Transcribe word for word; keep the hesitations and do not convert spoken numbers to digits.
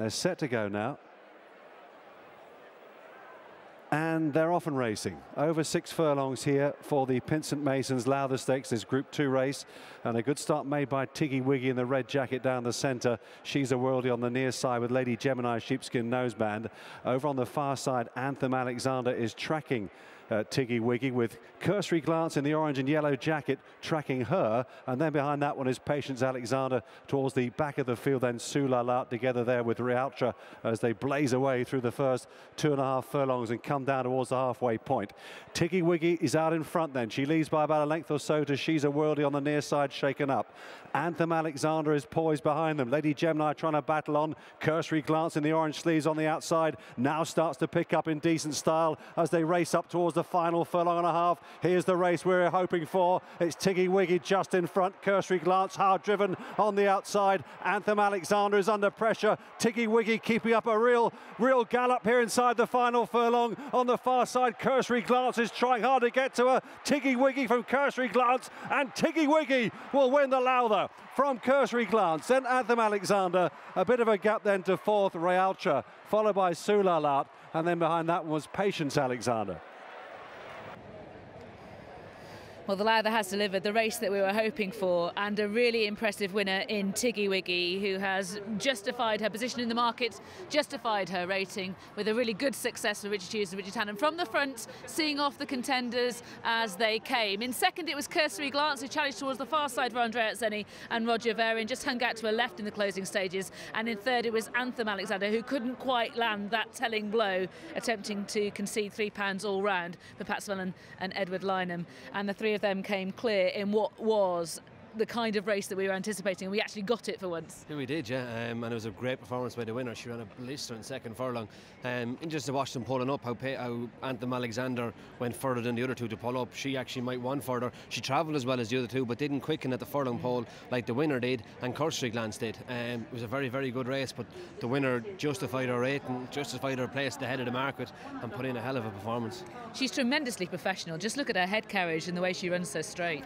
They're set to go now. And they're off and racing. Over six furlongs here for the Pinsent Masons Lowther Stakes, this Group Two race. And a good start made by Tiggy Wiggy in the red jacket down the centre. Sheeza Worldie on the near side with Lady Gemini, sheepskin noseband. Over on the far side, Anthem Alexander is tracking Uh, Tiggy Wiggy, with Cursory Glance in the orange and yellow jacket tracking her, and then behind that one is Patience Alexander towards the back of the field, then Sulalat together there with Rialtra as they blaze away through the first two and a half furlongs and come down towards the halfway point. Tiggy Wiggy is out in front then. She leads by about a length or so to Sheeza Worldie on the near side, shaken up. Anthem Alexander is poised behind them. Lady Gemini trying to battle on. Cursory Glance in the orange sleeves on the outside now starts to pick up in decent style as they race up towards the The final furlong and a half. Here's the race we're hoping for. It's Tiggy Wiggy just in front. Cursory Glance hard driven on the outside. Anthem Alexander is under pressure. Tiggy Wiggy keeping up a real, real gallop here inside the final furlong. On the far side, Cursory Glance is trying hard to get to her. Tiggy Wiggy from Cursory Glance, and Tiggy Wiggy will win the Lowther from Cursory Glance. Then Anthem Alexander, a bit of a gap then to fourth, Rialtra, followed by Sulalat, and then behind that was Patience Alexander. Well, the Lowther has delivered the race that we were hoping for, and a really impressive winner in Tiggy Wiggy, who has justified her position in the market, justified her rating, with a really good success for Richard Hughes and Richard Hannon from the front, seeing off the contenders as they came. In second, it was Cursory Glance, who challenged towards the far side for Andrea Atzeny, and Roger Verin just hung out to her left in the closing stages. And in third, it was Anthem Alexander, who couldn't quite land that telling blow, attempting to concede three pounds all round for Pat Smellan and Edward Lynham. And the three of them came clear in what was the kind of race that we were anticipating, and we actually got it for once. Yeah, we did, yeah, um, and it was a great performance by the winner. She ran a blistering second furlong, um, and just to watch them pulling up, how, how Anthem Alexander went further than the other two to pull up. She actually might want further. She travelled as well as the other two, but didn't quicken at the furlong pole like the winner did, and Cursory Glance did. Um, it was a very, very good race, but the winner justified her rate and justified her place at the head of the market and put in a hell of a performance. She's tremendously professional. Just look at her head carriage and the way she runs so straight.